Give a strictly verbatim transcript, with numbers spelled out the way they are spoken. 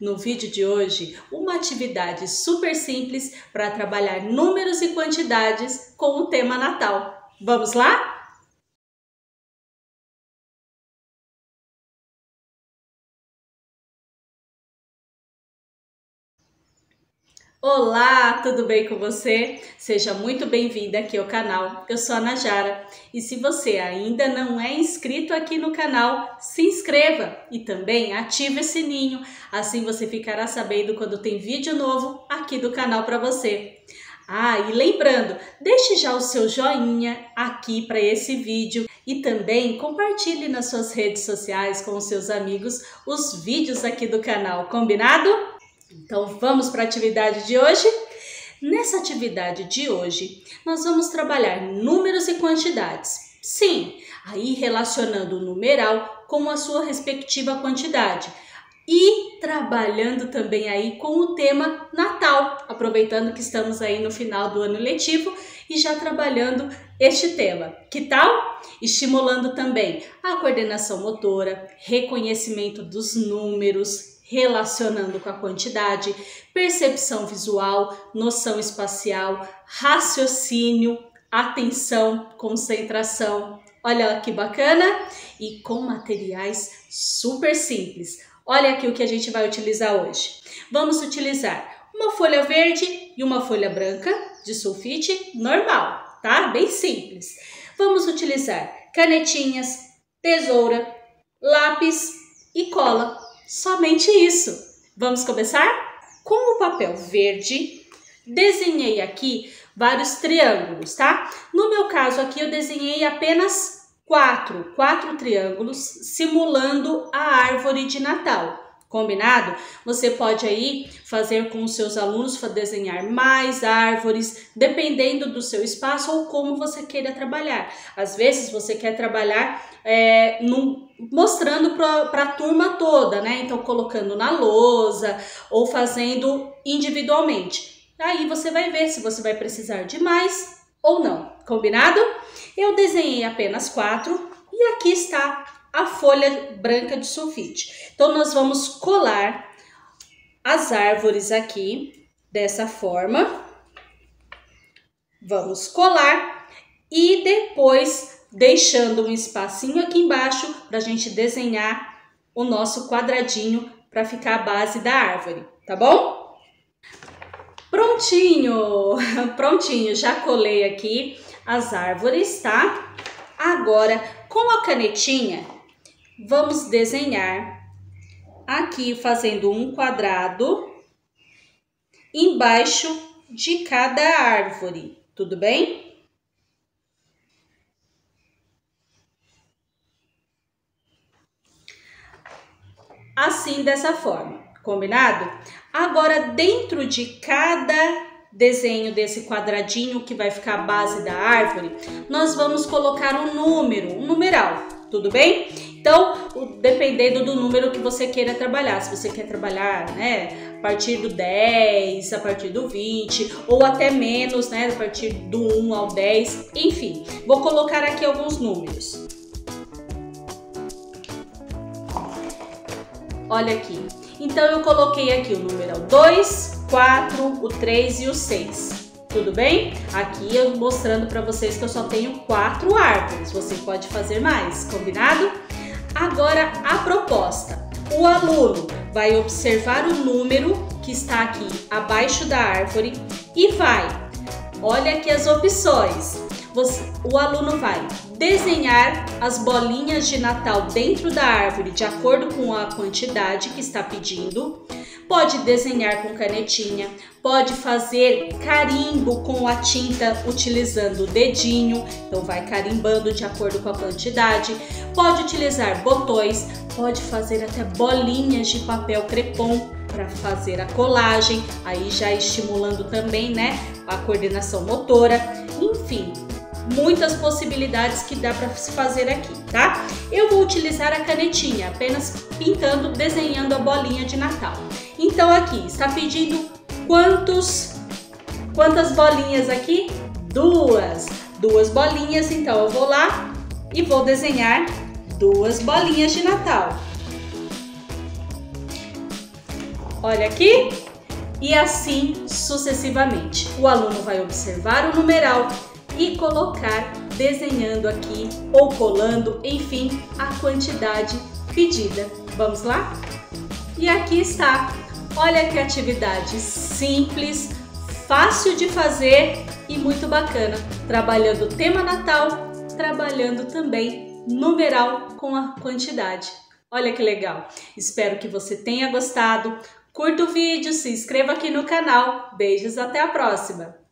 No vídeo de hoje, uma atividade super simples para trabalhar números e quantidades com o tema Natal. Vamos lá? Olá, tudo bem com você? Seja muito bem-vinda aqui ao canal. Eu sou a Najara e se você ainda não é inscrito aqui no canal, se inscreva e também ative o sininho, assim você ficará sabendo quando tem vídeo novo aqui do canal para você. Ah, e lembrando, deixe já o seu joinha aqui para esse vídeo e também compartilhe nas suas redes sociais com os seus amigos os vídeos aqui do canal, combinado? Então vamos para a atividade de hoje? Nessa atividade de hoje, nós vamos trabalhar números e quantidades. Sim, aí relacionando o numeral com a sua respectiva quantidade. E trabalhando também aí com o tema Natal, aproveitando que estamos aí no final do ano letivo e já trabalhando este tema. Que tal? Estimulando também a coordenação motora, reconhecimento dos números, relacionando com a quantidade, percepção visual, noção espacial, raciocínio, atenção, concentração. Olha que bacana! E com materiais super simples. Olha aqui o que a gente vai utilizar hoje. Vamos utilizar uma folha verde e uma folha branca de sulfite normal, tá? Bem simples. Vamos utilizar canetinhas, tesoura, lápis e cola. Somente isso. Vamos começar? Com o papel verde, desenhei aqui vários triângulos, tá? No meu caso aqui, eu desenhei apenas quatro, quatro triângulos, simulando a árvore de Natal. Combinado? Você pode aí fazer com os seus alunos, desenhar mais árvores, dependendo do seu espaço ou como você queira trabalhar. Às vezes você quer trabalhar é, num... mostrando para a turma toda, né? Então, colocando na lousa ou fazendo individualmente. Aí você vai ver se você vai precisar de mais ou não, combinado? Eu desenhei apenas quatro e aqui está a folha branca de sulfite. Então, nós vamos colar as árvores aqui dessa forma. Vamos colar e depois deixando um espacinho aqui embaixo para a gente desenhar o nosso quadradinho para ficar a base da árvore, tá bom? Prontinho, prontinho, já colei aqui as árvores, tá? Agora, com a canetinha, vamos desenhar aqui fazendo um quadrado embaixo de cada árvore, tudo bem? Assim, dessa forma, combinado? Agora, dentro de cada desenho desse quadradinho que vai ficar a base da árvore, nós vamos colocar um número, um numeral, tudo bem? Então, dependendo do número que você queira trabalhar, se você quer trabalhar, né, a partir do dez, a partir do vinte, ou até menos, né, a partir do um ao dez, enfim. Vou colocar aqui alguns números. Olha aqui, então eu coloquei aqui o número dois, quatro, o três e o seis, tudo bem? Aqui eu mostrando para vocês que eu só tenho quatro árvores, você pode fazer mais, combinado? Agora a proposta, o aluno vai observar o número que está aqui abaixo da árvore e vai, olha aqui as opções, você, o aluno vai desenhar as bolinhas de Natal dentro da árvore de acordo com a quantidade que está pedindo. Pode desenhar com canetinha, pode fazer carimbo com a tinta utilizando o dedinho, então vai carimbando de acordo com a quantidade. Pode utilizar botões, pode fazer até bolinhas de papel crepom para fazer a colagem, aí já estimulando também, né, a coordenação motora, enfim. Muitas possibilidades que dá para se fazer aqui, tá? Eu vou utilizar a canetinha, apenas pintando, desenhando a bolinha de Natal. Então aqui, está pedindo quantos, quantas bolinhas aqui? Duas. Duas bolinhas, então eu vou lá e vou desenhar duas bolinhas de Natal. olha aqui, e assim sucessivamente. O aluno vai observar o numeral e colocar desenhando aqui ou colando, enfim, a quantidade pedida. Vamos lá? E aqui está. Olha que atividade simples, fácil de fazer e muito bacana. Trabalhando o tema Natal, trabalhando também numeral com a quantidade. Olha que legal! Espero que você tenha gostado. Curta o vídeo, se inscreva aqui no canal. Beijos, até a próxima!